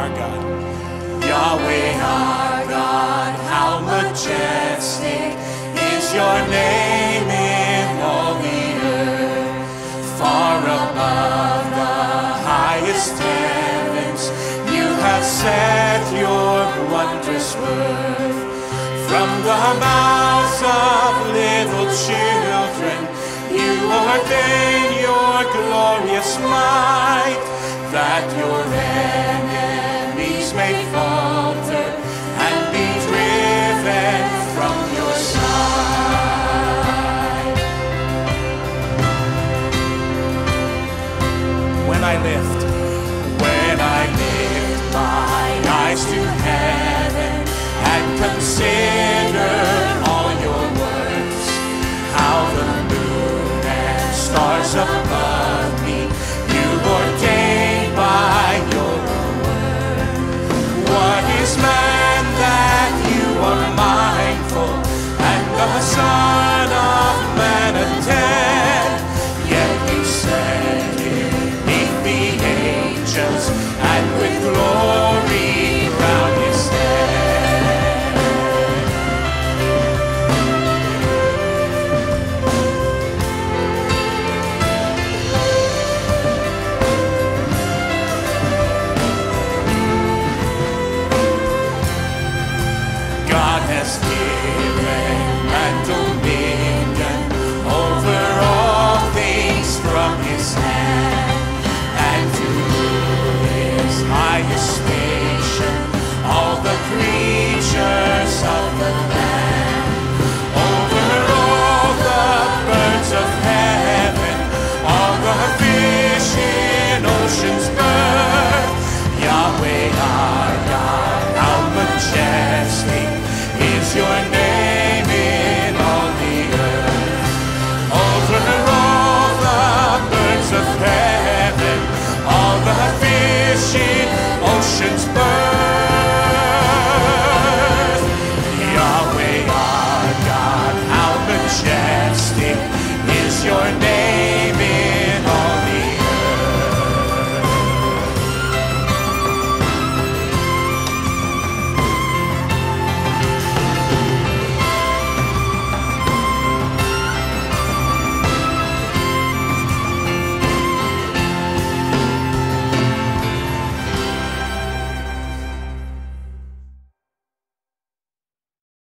our God. Yahweh our God, how majestic is your name in all the earth. Far above the highest heavens, you have set your wondrous worth. From the mouths of little children, you ordain your glorious might, that your enemies may falter and be driven from your side. When I lift my eyes to heaven and consider all your works, how the moon and stars above me you ordained by your word. What is man that you are mindful, and the son of man attend? Yet you set him beneath the angels, and with glory crown his head. God has given man dominion over all things from his hand, and to his highest station all the creatures of the land. Over all the birds of heaven, all the fish in ocean's birth, Yahweh our God, how majestic is your name in all the earth. Over all the birds of heaven, all the fish in ocean's birth,